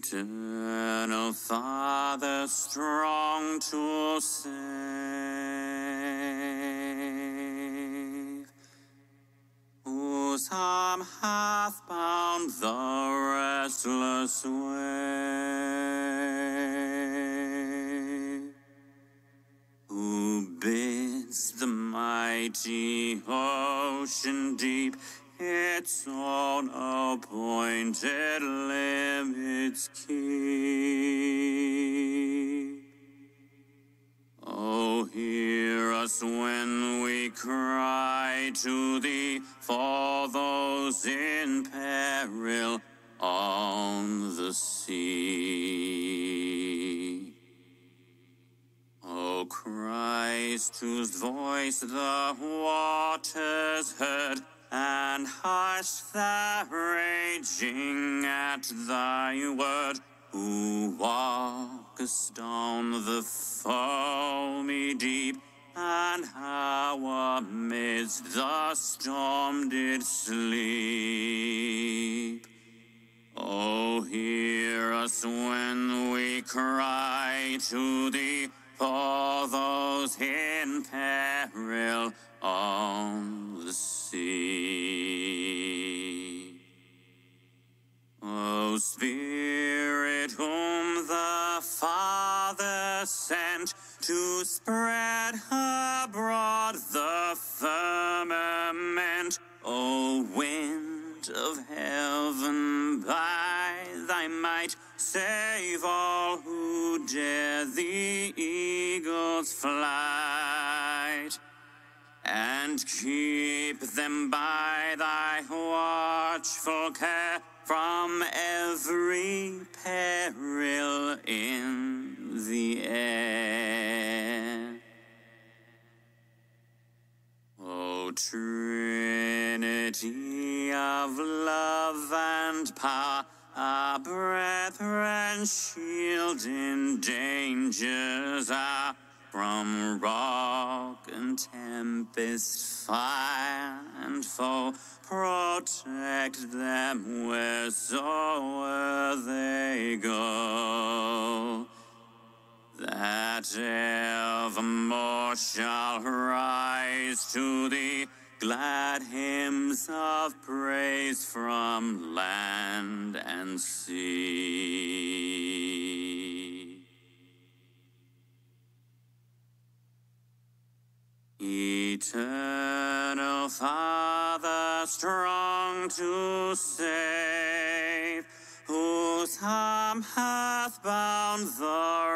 Eternal Father, strong to save, whose arm hath bound the restless wave, who bids the mighty ocean deep its own appointed limits keep. Oh, hear us when we cry to thee for those in peril on the sea. O Christ, whose voice the waters heard and hushed their raging at thy word, who walkest down the foamy deep, and how amidst the storm did sleep. O hear us when we cry to thee for those in peril on the sea. O Spirit, whom the Father sent to spread abroad the firmament, O wind of heaven, by thy might save all who dare the eagle's flight, and keep them by thy watchful care from every peril in the air. O Trinity of love and power, our brethren shield in danger's hour, from rock and tempest, fire and foe, protect them wheresoe'er they go, that evermore shall rise to thee glad hymns of praise from land and sea. Eternal Father, strong to save, whose arm hath bound the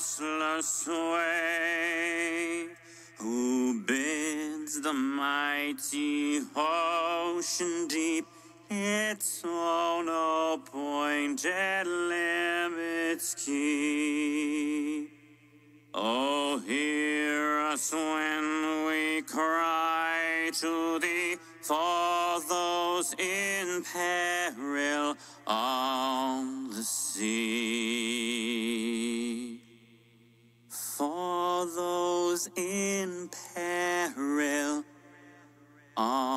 restless wave, who bids the mighty ocean deep its own appointed limits keep. O hear us when we cry to thee for those in peril on the sea. For those in peril on the sea.